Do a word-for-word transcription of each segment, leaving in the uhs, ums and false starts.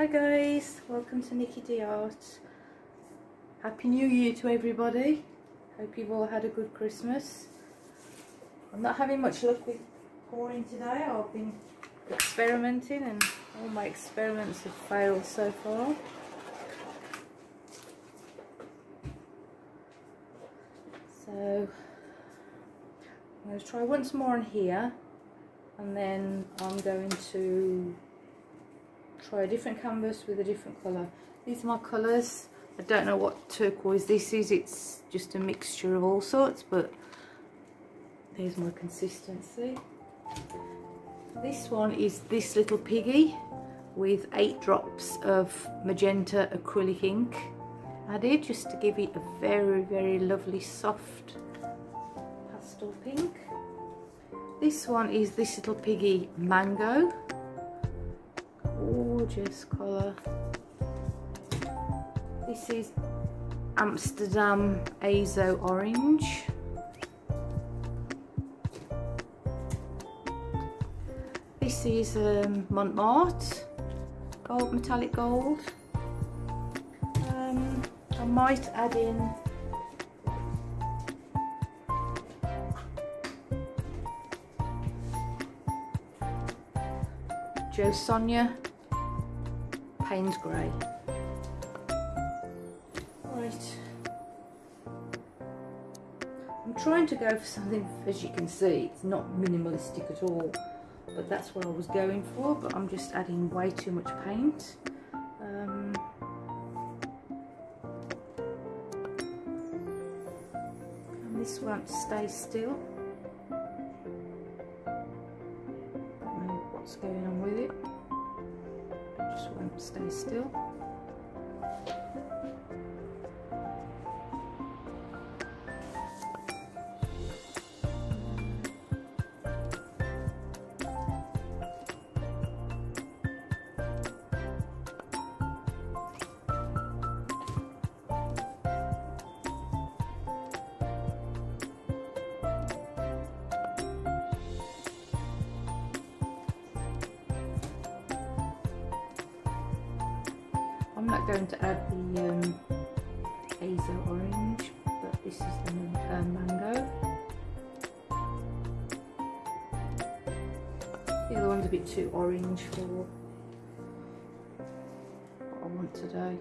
Hi guys, welcome to Niki D Art. Happy New Year to everybody. Hope you've all had a good Christmas. I'm not having much luck with pouring today. I've been experimenting and all my experiments have failed so far. So I'm going to try once more on here, and then I'm going to try a different canvas with a different colour. These are my colours. I don't know what turquoise this is, it's just a mixture of all sorts, but there's my consistency. This one is This Little Piggy with eight drops of magenta acrylic ink added, just to give it a very, very lovely soft pastel pink. This one is This Little Piggy Mango. Gorgeous colour. This is Amsterdam Azo Orange. This is um, Mont Marte, gold, metallic gold. Um, I might add in Jo Sonja Paynes Grey. Right. I'm trying to go for something, as you can see, it's not minimalistic at all. But that's what I was going for, but I'm just adding way too much paint. Um, and this won't stay still. I don't know what's going on with it. It just won't stay still. I'm not going to add the um, Azo Orange, but this is the uh, Mango. The other one's a bit too orange for what I want today.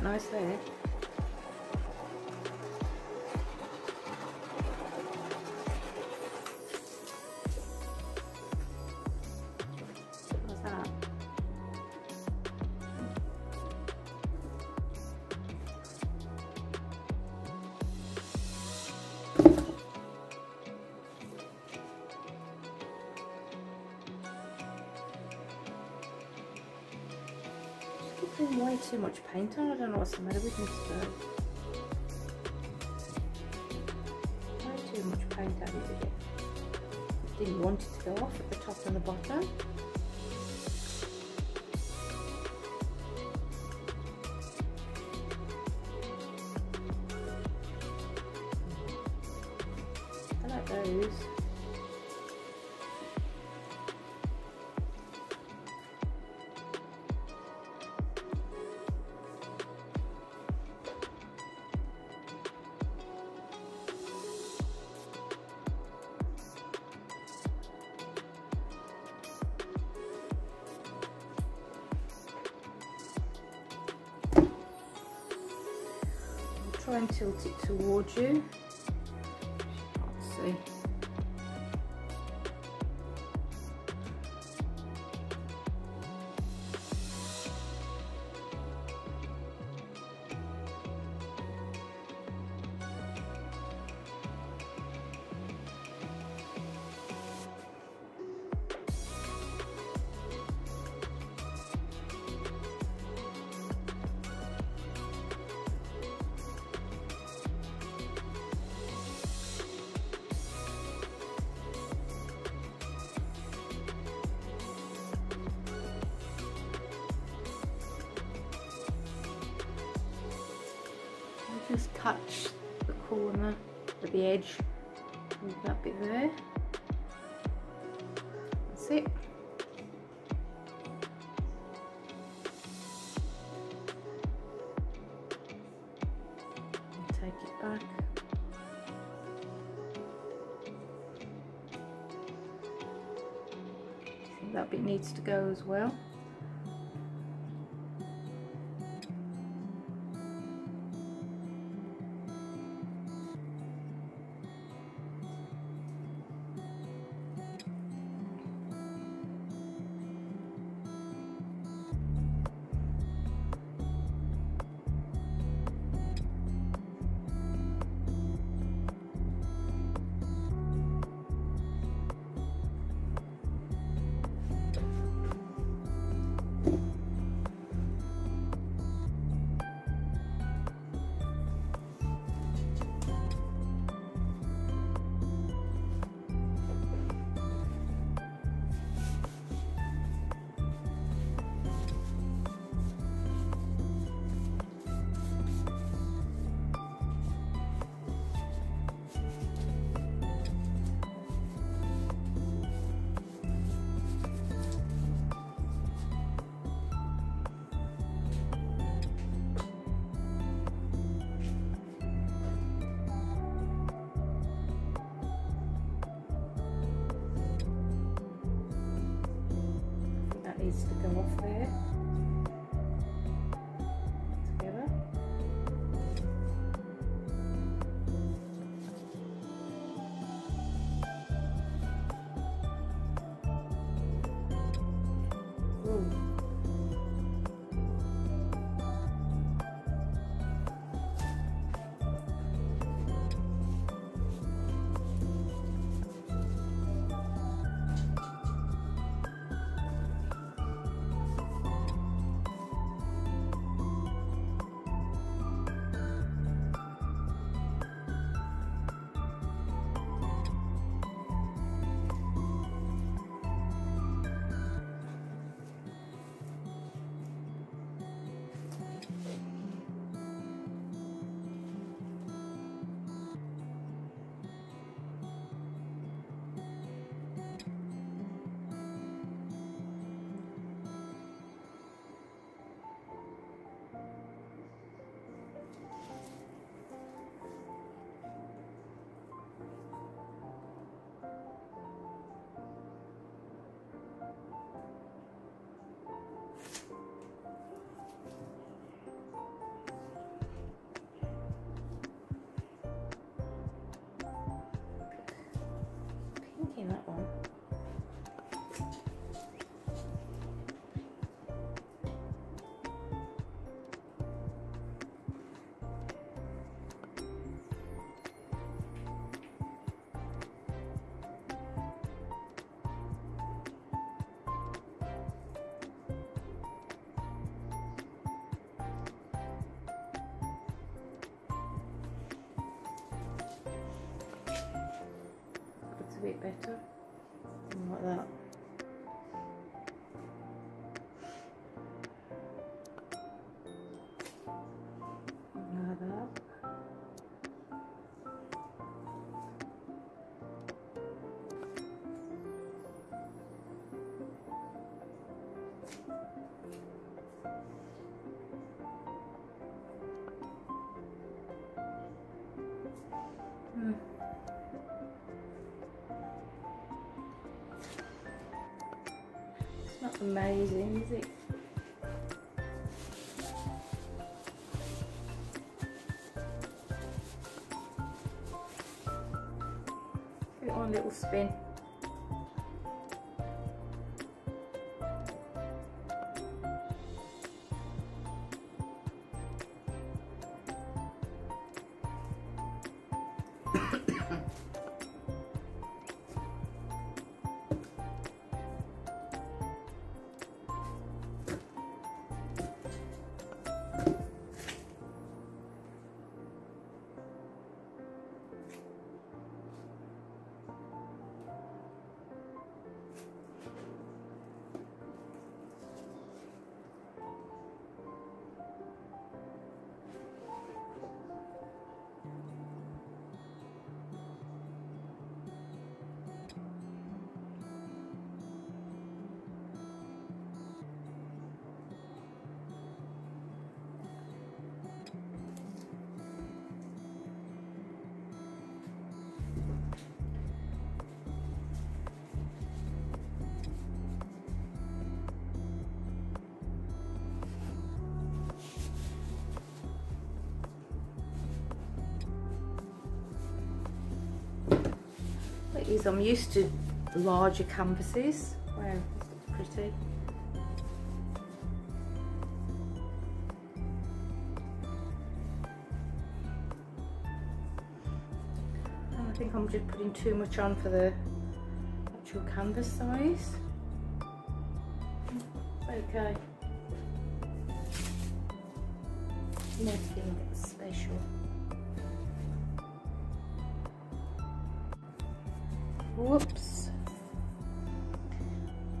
quite nice there. Way too much paint on. I don't know what's the matter with me today. Way too much paint added again. Didn't want it to go off at the top and the bottom. I like those. Try and tilt it towards you. You can't see. Just touch the corner of the edge, move that bit there, that's it. Take it back. I think that bit needs to go as well. Needs to go off there together. Ooh. bit better, something like that. It's not amazing, is it? Give it one little spin. Is I'm used to larger canvases. Wow, this looks pretty. And I think I'm just putting too much on for the actual canvas size. Okay. Nothing special. Whoops.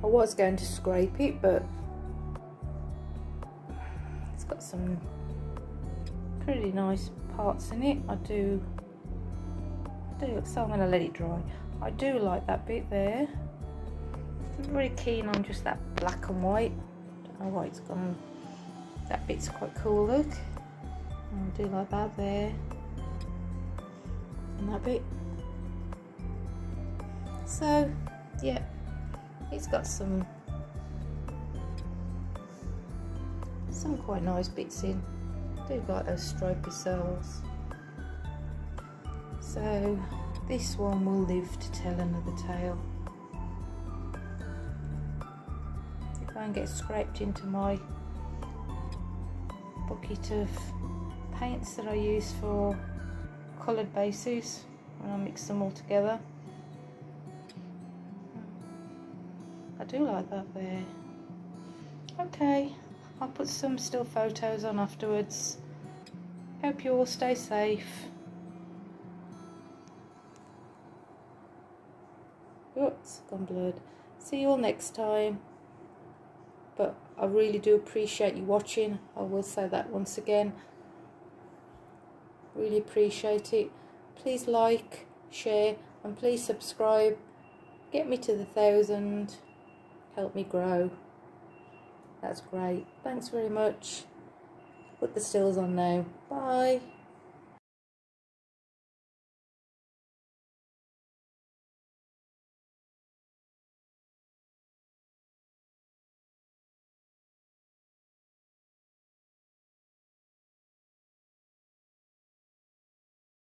I was going to scrape it, but it's got some pretty nice parts in it. I do, I do, so I'm going to let it dry. I do like that bit there. I'm really keen on just that black and white. I don't know why it's gone. That bit's quite cool, look. I do like that there. And that bit. So, yeah, it's got some some quite nice bits in. They've got those stripy cells. So this one will live to tell another tale. If I can get scraped into my bucket of paints that I use for coloured bases when I mix them all together. I do like that there. Okay, I'll put some still photos on afterwards. Hope you all stay safe. Oops, gone blurred. See you all next time. But I really do appreciate you watching. I will say that once again. Really appreciate it. Please like, share, and please subscribe. Get me to the thousand. Help me grow. That's great. Thanks very much. Put the stills on now. Bye.